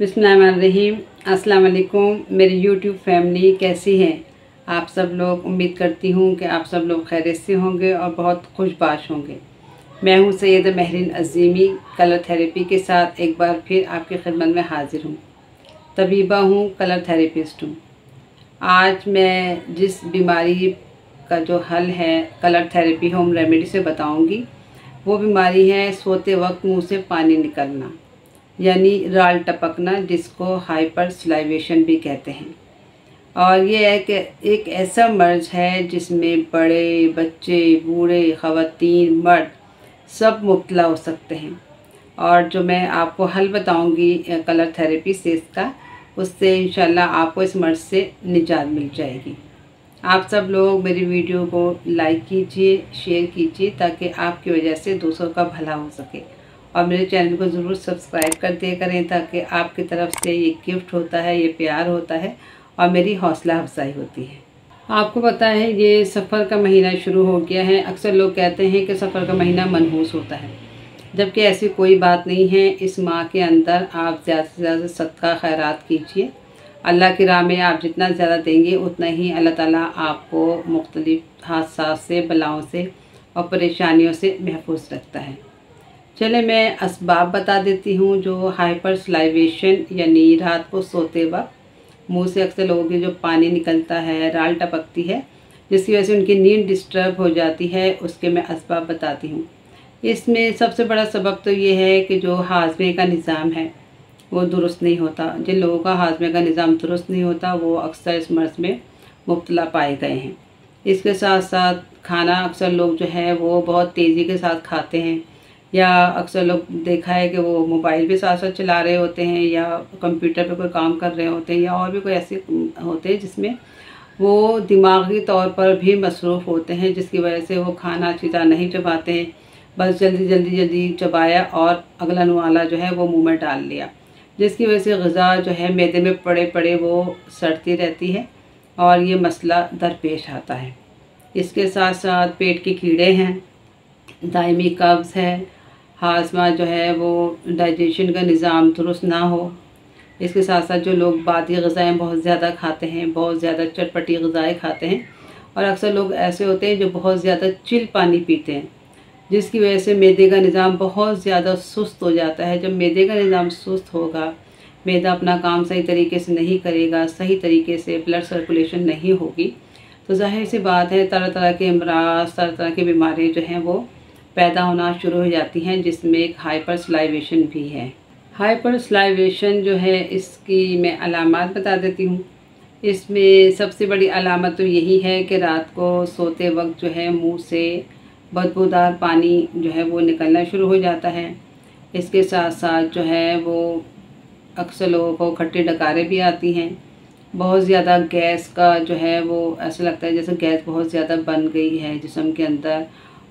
बिस्मिल्लाहिर्रहमानिर्रहीम। अस्सलाम वालेकुम मेरी यूट्यूब फैमिली, कैसी हैं आप सब लोग। उम्मीद करती हूँ कि आप सब लोग खैरियत से होंगे और बहुत खुशबाश होंगे। मैं हूँ सैयद महरीन अजीमी, कलर थेरेपी के साथ एक बार फिर आपकी खिदमत में हाजिर हूँ। तबीबा हूँ, कलर थेरेपिस्ट हूँ। आज मैं जिस बीमारी का जो हल है कलर थेरेपी होम रेमेडी से बताऊँगी, वो बीमारी है सोते वक्त मुँह से पानी निकलना यानी राल टपकना, जिसको हाइपर सलाइवेशन भी कहते हैं। और ये एक ऐसा मर्ज है जिसमें बड़े बच्चे, बूढ़े, ख़वातीन, मर्द सब मुब्तला हो सकते हैं। और जो मैं आपको हल बताऊंगी कलर थेरेपी से इसका, उससे इंशाल्लाह आपको इस मर्ज से निजात मिल जाएगी। आप सब लोग मेरी वीडियो को लाइक कीजिए, शेयर कीजिए, ताकि आपकी वजह से दूसरों का भला हो सके। और मेरे चैनल को ज़रूर सब्सक्राइब कर दिया करें, ताकि आपकी तरफ से ये गिफ्ट होता है, ये प्यार होता है और मेरी हौसला अफजाई होती है। आपको पता है ये सफ़र का महीना शुरू हो गया है। अक्सर लोग कहते हैं कि सफ़र का महीना मनहूस होता है, जबकि ऐसी कोई बात नहीं है। इस माह के अंदर आप ज़्यादा से ज़्यादा सदका खैरात कीजिए। अल्लाह की राह में आप जितना ज़्यादा देंगे उतना ही अल्लाह ताला आपको मुख्तलिफ़ हादसा से, बलाओं से और परेशानियों से महफूज रखता है। चले मैं असबाब बता देती हूँ जो हाइपर सलाइवेशन यानी रात को सोते वक्त मुंह से अक्सर लोगों के जो पानी निकलता है, राल टपकती है, जिसकी वजह से उनकी नींद डिस्टर्ब हो जाती है, उसके मैं असबाब बताती हूँ। इसमें सबसे बड़ा सबब तो ये है कि जो हाजमे का निज़ाम है वो दुरुस्त नहीं होता। जिन लोगों का हाजमे का निज़ाम दुरुस्त नहीं होता वो अक्सर इस मर्ज़ में मुब्तला पाए गए हैं। इसके साथ साथ खाना अक्सर लोग जो है वो बहुत तेज़ी के साथ खाते हैं, या अक्सर लोग देखा है कि वो मोबाइल भी साथ साथ चला रहे होते हैं, या कंप्यूटर पे कोई काम कर रहे होते हैं, या और भी कोई ऐसे होते हैं जिसमें वो दिमागी तौर पर भी मसरूफ़ होते हैं, जिसकी वजह से वो खाना अच्छी तरह नहीं चबाते हैं। बस जल्दी चबाया और अगला नवाला जो है वो मुंह में डाल लिया, जिसकी वजह से ग़िज़ा जो है मैदे में पड़े वो सड़ती रहती है और ये मसला दरपेश आता है। इसके साथ साथ पेट के कीड़े हैं, दायमी कब्ज़ है, हाजमा जो है वो डाइजेशन का निज़ाम दुरुस्त ना हो। इसके साथ साथ जो लोग बादी ग़िज़ाएँ बहुत ज़्यादा खाते हैं, बहुत ज़्यादा चटपटी ग़िज़ाएँ खाते हैं, और अक्सर लोग ऐसे होते हैं जो बहुत ज़्यादा चिल पानी पीते हैं, जिसकी वजह से मैदे का निज़ाम बहुत ज़्यादा सुस्त हो जाता है। जब मैदे का निज़ाम सुस्त होगा, मैदा अपना काम सही तरीके से नहीं करेगा, सही तरीके से ब्लड सर्कुलेशन नहीं होगी, तो ज़ाहिर सी बात है तरह तरह के अमराज, तरह तरह की बीमारियाँ जो हैं वो पैदा होना शुरू हो जाती हैं, जिसमें एक हाइपर सलाइवेशन भी है। हाइपर सलाइवेशन जो है इसकी मैं अलामत बता देती हूँ। इसमें सबसे बड़ी अलामत तो यही है कि रात को सोते वक्त जो है मुंह से बदबूदार पानी जो है वो निकलना शुरू हो जाता है। इसके साथ साथ जो है वो अक्सर लोगों को खट्टे डकारें भी आती हैं, बहुत ज़्यादा गैस का जो है वो ऐसा लगता है जैसे गैस बहुत ज़्यादा बन गई है जिस्म के अंदर,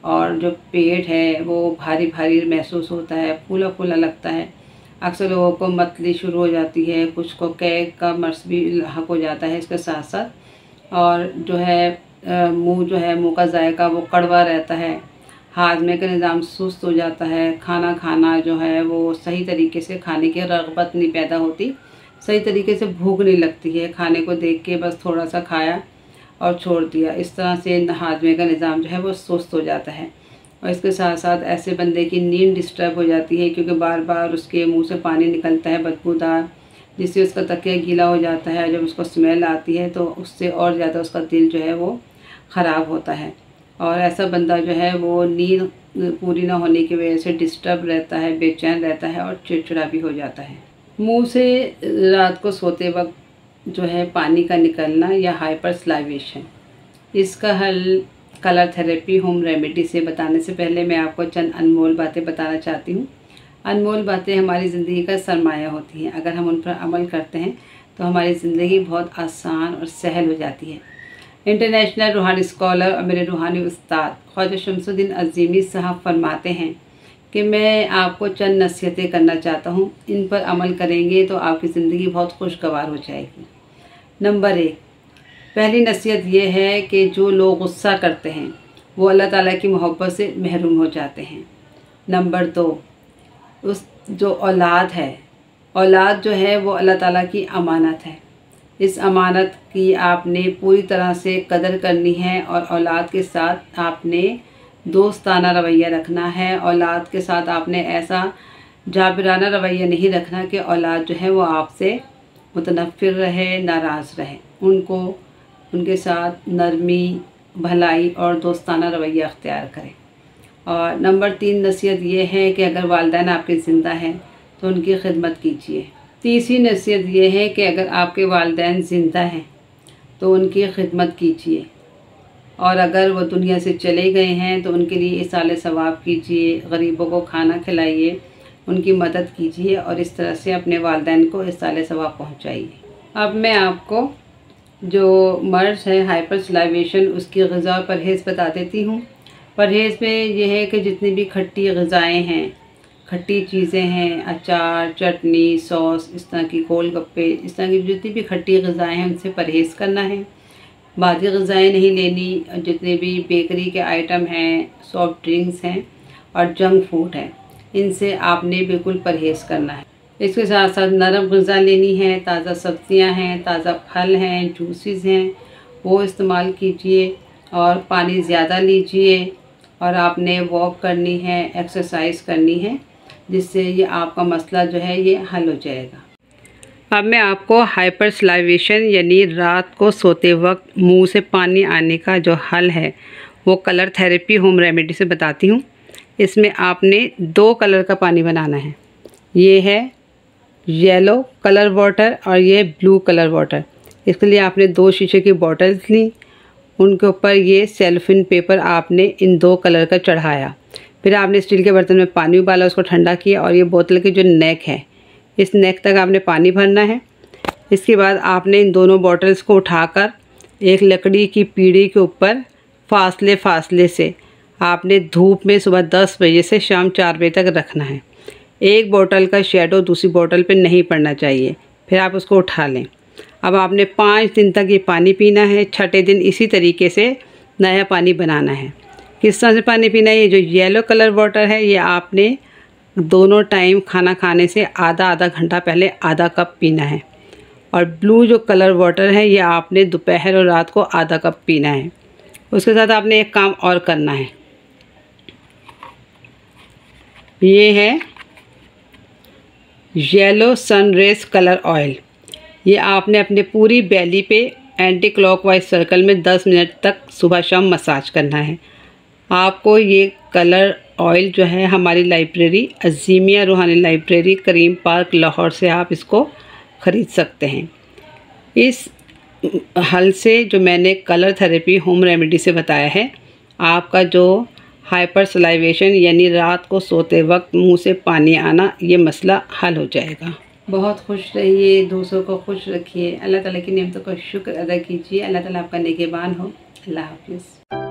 और जो पेट है वो भारी महसूस होता है, फूला लगता है। अक्सर लोगों को मतली शुरू हो जाती है, कुछ को कैक का मर्स भी लाक हो जाता है इसके साथ साथ। और जो है मुंह का जायका वो कड़वा रहता है, हाजमे का निज़ाम सुस्त हो जाता है, खाना जो है वो सही तरीके से खाने की रगबत नहीं पैदा होती, सही तरीके से भूख नहीं लगती है, खाने को देख के बस थोड़ा सा खाया और छोड़ दिया। इस तरह से हाजमे का निज़ाम जो है वो सुस्त हो जाता है। और इसके साथ साथ ऐसे बंदे की नींद डिस्टर्ब हो जाती है, क्योंकि बार उसके मुंह से पानी निकलता है बदबूदार, जिससे उसका तकिया गीला हो जाता है। जब उसको स्मेल आती है तो उससे और ज़्यादा उसका दिल जो है वो ख़राब होता है, और ऐसा बंदा जो है वो नींद पूरी ना होने की वजह से डिस्टर्ब रहता है, बेचैन रहता है और चिड़चिड़ा भी हो जाता है। मुँह से रात को सोते वक्त जो है पानी का निकलना या हाइपर सलाइवेशन, इसका हल कलर थेरेपी होम रेमेडी से बताने से पहले मैं आपको चंद अनमोल बातें बताना चाहती हूँ। अनमोल बातें हमारी ज़िंदगी का सरमाया होती हैं। अगर हम उन पर अमल करते हैं तो हमारी ज़िंदगी बहुत आसान और सहल हो जाती है। इंटरनेशनल रूहानी स्कॉलर और मेरे रूहानी उस्ताद ख्वाजा शमसुद्दीन अज़ीमी साहब फरमाते हैं कि मैं आपको चंद नसीहतें करना चाहता हूँ, इन पर अमल करेंगे तो आपकी ज़िंदगी बहुत खुशगवार हो जाएगी। नंबर 1, पहली नसीहत यह है कि जो लोग गुस्सा करते हैं वो अल्लाह ताला की मोहब्बत से महरूम हो जाते हैं। नंबर 2, उस जो औलाद है औलाद जो है वो अल्लाह ताला की अमानत है। इस अमानत की आपने पूरी तरह से कदर करनी है और औलाद के साथ आपने दोस्ताना रवैया रखना है। औलाद के साथ आपने ऐसा जाबिराना रवैया नहीं रखना कि औलाद जो है वो आपसे मुतनफ़िर रहे, नाराज़ रहे। उनको उनके साथ नरमी, भलाई और दोस्ताना रवैया अख्तियार करें। और नंबर 3 नसीहत ये है कि अगर वालदैन आपके ज़िंदा हैं तो उनकी खिदमत कीजिए। तीसरी नसीहत यह है कि अगर आपके वालिदैन ज़िंदा हैं तो उनकी खिदमत कीजिए, और अगर वो दुनिया से चले गए हैं तो उनके लिए इसाले सवाब कीजिए, गरीबों को खाना खिलाइए, उनकी मदद कीजिए और इस तरह से अपने वालिदैन को इसाले सवाब पहुँचाइए। अब मैं आपको जो मर्ज़ है हाइपर सलाइवेशन उसकी ग़िज़ा और परहेज़ बता देती हूँ। परहेज़ में यह है कि जितनी भी खट्टी ग़िज़ाएँ हैं, खट्टी चीज़ें हैं, अचार, चटनी, सॉस, इस तरह की गोल गप्पे, इस तरह की जितनी भी खट्टी ग़िज़ाएँ हैं उनसे परहेज़ करना है। बादी ग़िज़ाएँ नहीं लेनी, जितने भी बेकरी के आइटम हैं, सॉफ्ट ड्रिंक्स हैं और जंक फूड हैं, इनसे आपने बिल्कुल परहेज़ करना है। इसके साथ साथ नरम ग़िज़ा लेनी है, ताज़ा सब्ज़ियाँ हैं, ताज़ा फल हैं, जूसेस हैं, वो इस्तेमाल कीजिए और पानी ज़्यादा लीजिए। और आपने वॉक करनी है, एक्सरसाइज करनी है, जिससे ये आपका मसला जो है ये हल हो जाएगा। अब मैं आपको हाइपर सलाइवेशन यानी रात को सोते वक्त मुंह से पानी आने का जो हल है वो कलर थेरेपी होम रेमेडी से बताती हूँ। इसमें आपने 2 कलर का पानी बनाना है। ये है येलो कलर वाटर और ये ब्लू कलर वाटर। इसके लिए आपने 2 शीशे की बॉटल्स ली, उनके ऊपर ये सेलोफेन पेपर आपने इन 2 कलर का चढ़ाया, फिर आपने स्टील के बर्तन में पानी उबाला, उसको ठंडा किया और ये बोतल की जो नेक है इस नेक तक आपने पानी भरना है। इसके बाद आपने इन दोनों बॉटल्स को उठाकर एक लकड़ी की पीढ़ी के ऊपर फासले फासले से आपने धूप में सुबह 10 बजे से शाम 4 बजे तक रखना है। एक बोतल का शेडो दूसरी बोतल पे नहीं पड़ना चाहिए, फिर आप उसको उठा लें। अब आपने 5 दिन तक ये पानी पीना है। छठे दिन इसी तरीके से नया पानी बनाना है। किस तरह से पानी पीना है? ये जो येलो कलर वाटर है ये आपने दोनों टाइम खाना खाने से आधा घंटा पहले आधा कप पीना है, और ब्लू जो कलर वाटर है ये आपने दोपहर और रात को आधा कप पीना है। उसके साथ आपने एक काम और करना है, ये है येलो सनरेज कलर ऑयल। ये आपने अपने पूरी बेली पे एंटी क्लॉकवाइज सर्कल में 10 मिनट तक सुबह शाम मसाज करना है। आपको ये कलर ऑयल जो है हमारी लाइब्रेरी अजीमिया रूहानी लाइब्रेरी करीम पार्क लाहौर से आप इसको ख़रीद सकते हैं। इस हल से जो मैंने कलर थेरेपी होम रेमेडी से बताया है, आपका जो हाइपर सलाइवेशन यानी रात को सोते वक्त मुंह से पानी आना ये मसला हल हो जाएगा। बहुत खुश रहिए, दूसरों को खुश रखिए, अल्लाह ताला की नेमतों का शुक्र अदा कीजिए। अल्लाह ताला आपका नेगेबान हो। अल्लाह हाफिज़।